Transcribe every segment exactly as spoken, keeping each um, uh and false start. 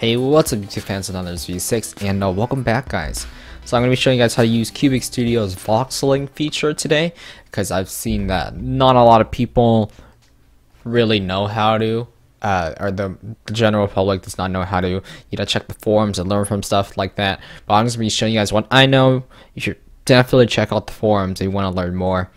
Hey, what's up YouTube fans, another V six, and uh, welcome back guys. So I'm going to be showing you guys how to use Cubik Studio's voxeling feature today, because I've seen that not a lot of people really know how to, uh, or the, the general public does not know how to, you know, check the forums and learn from stuff like that. But I'm just going to be showing you guys what I know. You should definitely check out the forums if you want to learn more.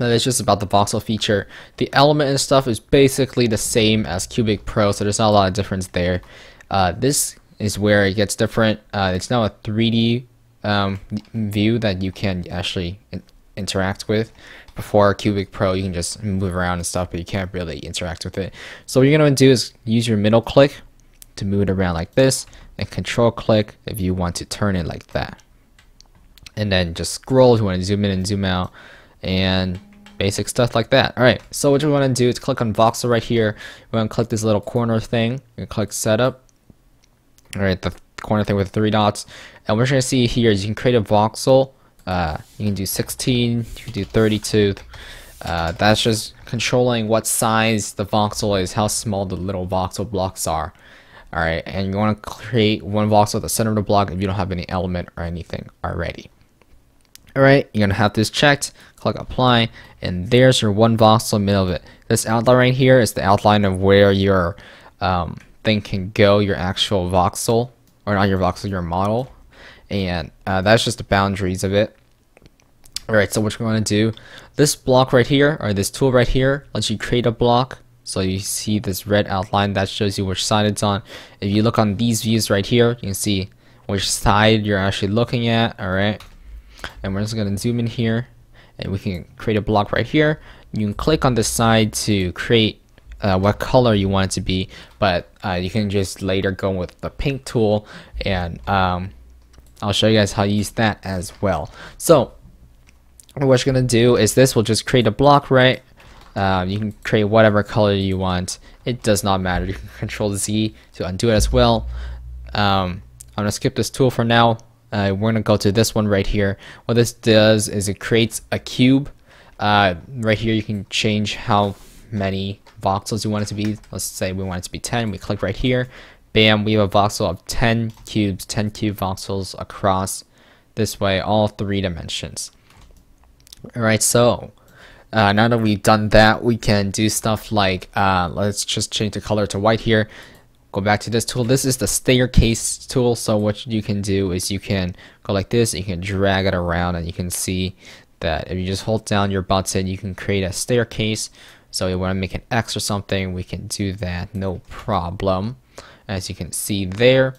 That is just about the voxel feature. The element and stuff is basically the same as Cubik Pro, so there's not a lot of difference there. Uh, this is where it gets different. Uh, it's now a three D um, view that you can actually in interact with. Before Cubik Pro, you can just move around and stuff, but you can't really interact with it. So what you're going to do is use your middle click to move it around like this, and control click if you want to turn it like that. And then just scroll if you want to zoom in and zoom out, and basic stuff like that. Alright, so what you want to do is click on voxel right here. You want to click this little corner thing, and click setup. Alright, the corner thing with the three dots. And what you're going to see here is you can create a voxel. Uh, you can do sixteen, you can do thirty-two. Uh, that's just controlling what size the voxel is, how small the little voxel blocks are. Alright, and you want to create one voxel at the center of the block if you don't have any element or anything already. Alright, you're going to have this checked. Click apply, and there's your one voxel in the middle of it. This outline right here is the outline of where your um, thing can go, your actual voxel, or not your voxel, your model, and uh, that's just the boundaries of it. Alright, so what you're going to do, this block right here, or this tool right here, lets you create a block. So you see this red outline that shows you which side it's on. If you look on these views right here, you can see which side you're actually looking at. Alright, and we're just going to zoom in here, and we can create a block right here. You can click on this side to create uh, what color you want it to be, but uh, you can just later go with the pink tool, and um, I'll show you guys how to use that as well. So what you're going to do is this will just create a block, right? Uh, you can create whatever color you want. It does not matter. You can control Z to undo it as well. Um, I'm going to skip this tool for now. Uh, we're going to go to this one right here. What this does is it creates a cube. Uh, right here you can change how many voxels you want it to be. Let's say we want it to be ten. We click right here. Bam, we have a voxel of ten cubes, ten cube voxels across this way, all three dimensions. Alright, so uh, now that we've done that, we can do stuff like, uh, let's just change the color to white here. Go back to this tool. This is the staircase tool. So what you can do is you can go like this, you can drag it around, and you can see that if you just hold down your button, you can create a staircase. So you want to make an X or something, we can do that, no problem. As you can see there,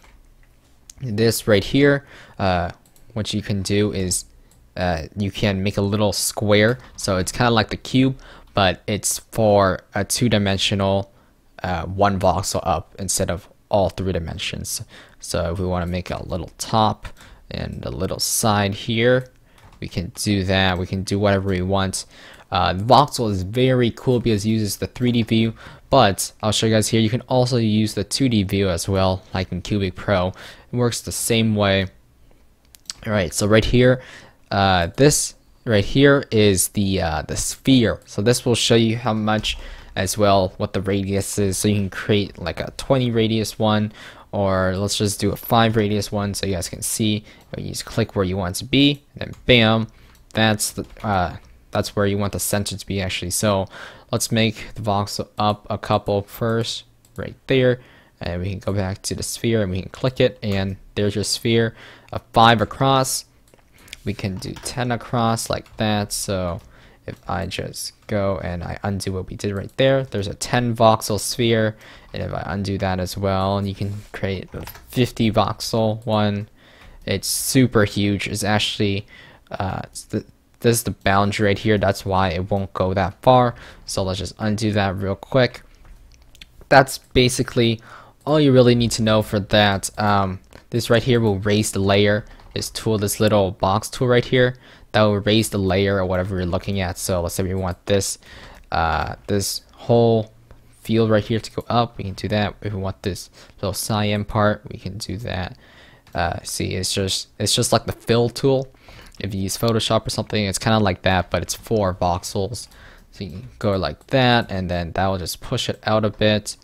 this right here, uh, what you can do is uh, you can make a little square. So it's kind of like the cube, but it's for a two-dimensional Uh, one voxel up instead of all three dimensions. So if we want to make a little top and a little side here, we can do that. We can do whatever we want. Uh, voxel is very cool because it uses the three D view, but I'll show you guys here you can also use the two D view as well, like in Cubik Pro. It works the same way. Alright, so right here, uh, this right here is the uh, the sphere. So this will show you how much as well, what the radius is, so you can create like a twenty radius one, or let's just do a five radius one so you guys can see. You just click where you want it to be, and then bam, that's the uh, that's where you want the center to be actually. So let's make the voxel up a couple first, right there, and we can go back to the sphere and we can click it, and there's your sphere of five across. We can do ten across like that. So if I just go and I undo what we did right there, there's a ten voxel sphere, and if I undo that as well, and you can create a fifty voxel one. It's super huge. It's actually, uh, it's the, this is the boundary right here. That's why it won't go that far. So let's just undo that real quick. That's basically all you really need to know for that. Um, this right here will raise the layer. This tool, this little box tool right here, that will raise the layer or whatever you're looking at. So let's say we want this uh, this whole field right here to go up, we can do that. If we want this little cyan part, we can do that. Uh, see, it's just it's just like the fill tool. If you use Photoshop or something, it's kind of like that, but it's for voxels. So you can go like that, and then that will just push it out a bit.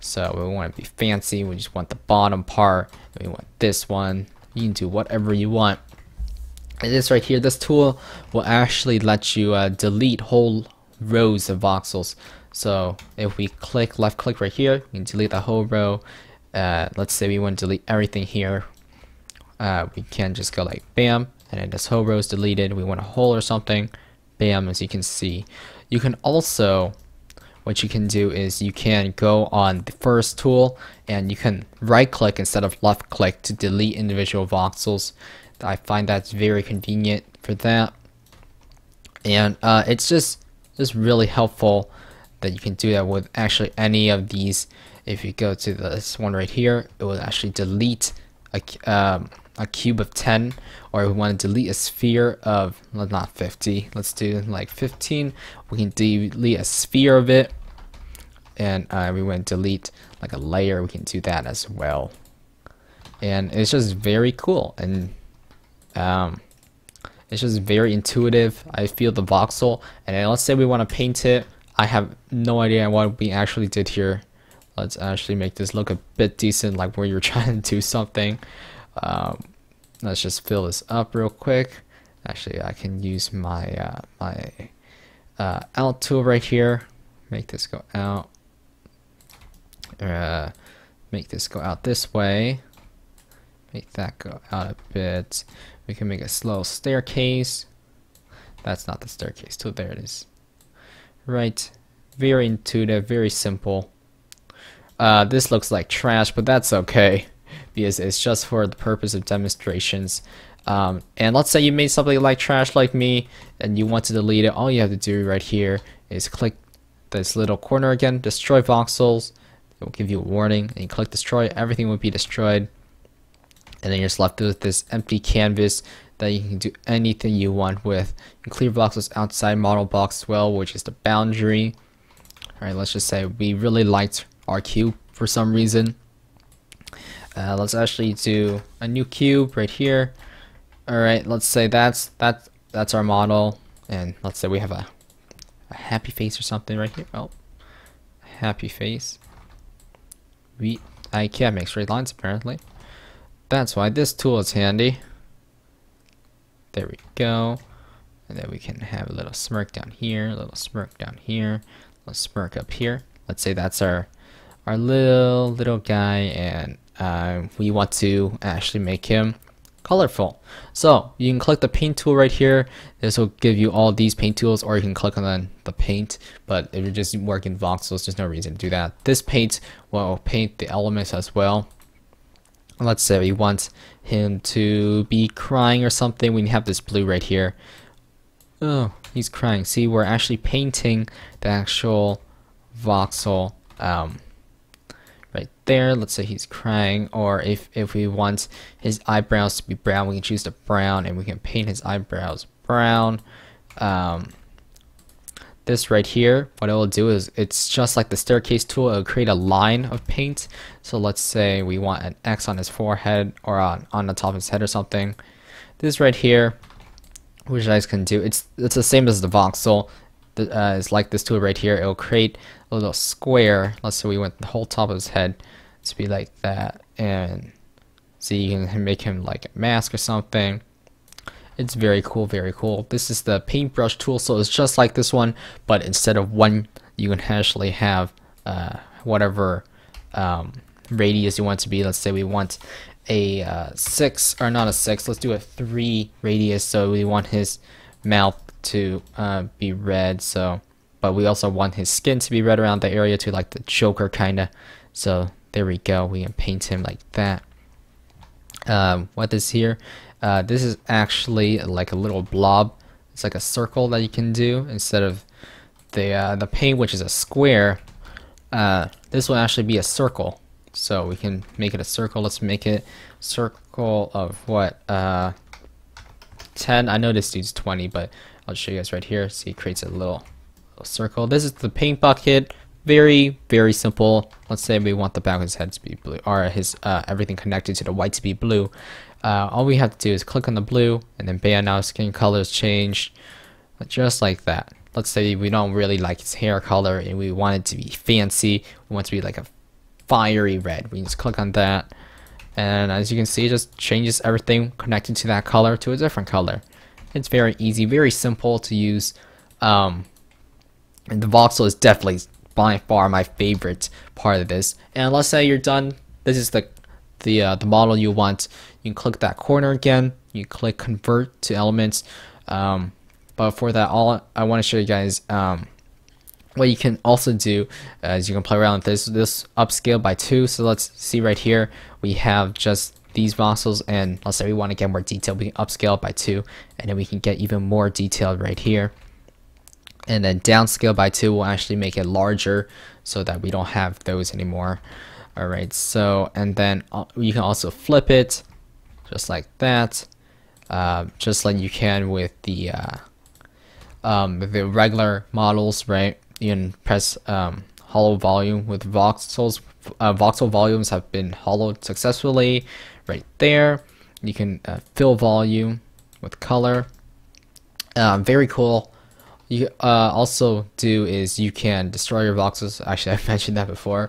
So we want to be fancy. We just want the bottom part. We want this one. You can do whatever you want. And this right here, this tool will actually let you uh, delete whole rows of voxels. So if we click left click right here, we can delete the whole row. Uh, let's say we want to delete everything here. Uh, we can just go like bam, and then this whole row is deleted. We want a hole or something, bam, as you can see. You can also, what you can do is you can go on the first tool and you can right click instead of left click to delete individual voxels. I find that's very convenient for that. And uh, it's just, just really helpful that you can do that with actually any of these. If you go to this one right here, it will actually delete a, um, a cube of ten, or if we want to delete a sphere of, well, not fifty, let's do like fifteen. We can delete a sphere of it, and uh, we want to delete like a layer. We can do that as well, and it's just very cool, and um, it's just very intuitive. I feel the voxel, and then let's say we want to paint it. I have no idea what we actually did here. Let's actually make this look a bit decent, like where you're trying to do something. Um, let's just fill this up real quick. Actually, I can use my uh, my uh, out tool right here. Make this go out. Uh, make this go out this way. Make that go out a bit. We can make a slow staircase. That's not the staircase tool. There it is. Right. Very intuitive. Very simple. Uh, this looks like trash, but that's okay, because it's just for the purpose of demonstrations. Um, and let's say you made something like trash like me and you want to delete it. All you have to do right here is click this little corner again, destroy voxels. It will give you a warning, and you click destroy, everything will be destroyed. And then you're just left with this empty canvas that you can do anything you want with. You can clear voxels outside model box as well, which is the boundary. All right, let's just say we really liked our cube for some reason. Uh, let's actually do a new cube right here. All right, let's say that's that's that's our model, and let's say we have a, a happy face or something right here. Oh, happy face. We I can't make straight lines apparently. That's why this tool is handy. There we go, and then we can have a little smirk down here, a little smirk down here, a little smirk up here. Let's say that's our our little little guy, and uh, we want to actually make him colorful. So you can click the paint tool right here. This will give you all these paint tools, or you can click on the, the paint. But if you're just working voxels, there's no reason to do that. This paint will paint the elements as well. Let's say we want him to be crying or something. We have this blue right here. Oh, he's crying. See, we're actually painting the actual voxel. Um, right there, let's say he's crying, or if if we want his eyebrows to be brown, we can choose the brown, and we can paint his eyebrows brown. Um, this right here, what it will do is, it's just like the staircase tool, it will create a line of paint. So let's say we want an X on his forehead, or on, on the top of his head or something. This right here, which I can do, it's, it's the same as the voxel. Uh, it's like this tool right here. It'll create a little square. Let's say we want the whole top of his head to be like that, and so you can make him like a mask or something. It's very cool, very cool. This is the paintbrush tool, so it's just like this one, but instead of one, you can actually have uh, whatever um, radius you want to be. Let's say we want a uh, six, or not a six. Let's do a three radius. So we want his mouth to uh, be red, so but we also want his skin to be red around the area to like the Joker kinda. So there we go, we can paint him like that. Um, what is here? Uh, this is actually like a little blob. It's like a circle that you can do instead of the uh, the paint, which is a square. Uh, this will actually be a circle, so we can make it a circle. Let's make it circle of what, uh, ten. I know this dude's twenty, but I'll show you guys right here. See, it creates a little, little circle. This is the paint bucket. Very, very simple. Let's say we want the back of his head to be blue, or his uh, everything connected to the white to be blue. Uh, all we have to do is click on the blue, and then bam, now skin color is changed, just like that. Let's say we don't really like his hair color, and we want it to be fancy. We want it to be like a fiery red. We just click on that, and as you can see, it just changes everything connected to that color to a different color. It's very easy, very simple to use. Um, and the voxel is definitely by far my favorite part of this. And let's say you're done. This is the the uh, the model you want. You can click that corner again. You click convert to elements. Um, but for that, all I want to show you guys. Um, What you can also do uh, is you can play around with this. This upscale by two. So let's see right here. We have just these voxels, and let's say we want to get more detail. We can upscale by two, and then we can get even more detail right here. And then downscale by two will actually make it larger, so that we don't have those anymore. All right. So and then uh, you can also flip it, just like that, uh, just like you can with the uh, um, the regular models, right? You can press um, hollow volume with voxels. Uh, voxel volumes have been hollowed successfully right there. You can uh, fill volume with color. Uh, very cool. You uh, also do is you can destroy your voxels. Actually, I've mentioned that before.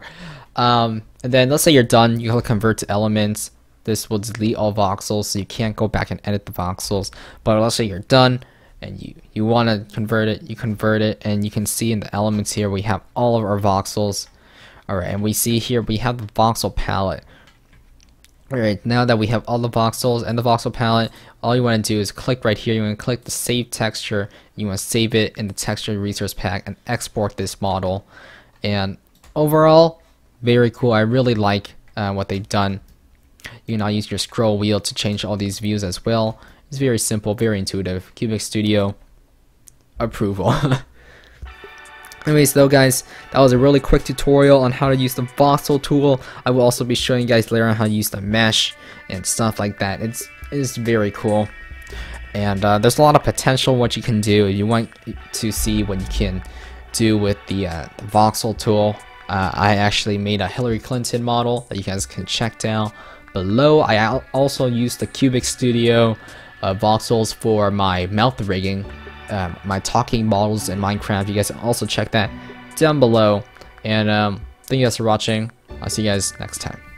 Um, and then let's say you're done. You click convert to elements. This will delete all voxels, so you can't go back and edit the voxels. But let's say you're done, and you, you want to convert it, you convert it, and you can see in the elements here we have all of our voxels. Alright, and we see here we have the voxel palette. Alright, now that we have all the voxels and the voxel palette, all you want to do is click right here. You want to click the save texture, you want to save it in the texture resource pack and export this model. And overall, very cool. I really like uh, what they've done. You can now use your scroll wheel to change all these views as well. It's very simple, very intuitive. Cubik Studio approval. Anyways, though, guys, that was a really quick tutorial on how to use the voxel tool. I will also be showing you guys later on how to use the mesh and stuff like that. It's it's very cool, and uh, there's a lot of potential what you can do. You want to see what you can do with the, uh, the voxel tool. Uh, I actually made a Hillary Clinton model that you guys can check down below. I also used the Cubik Studio Uh, voxels for my mouth rigging, um, my talking models in Minecraft. You guys can also check that down below. And um, thank you guys for watching. I'll see you guys next time.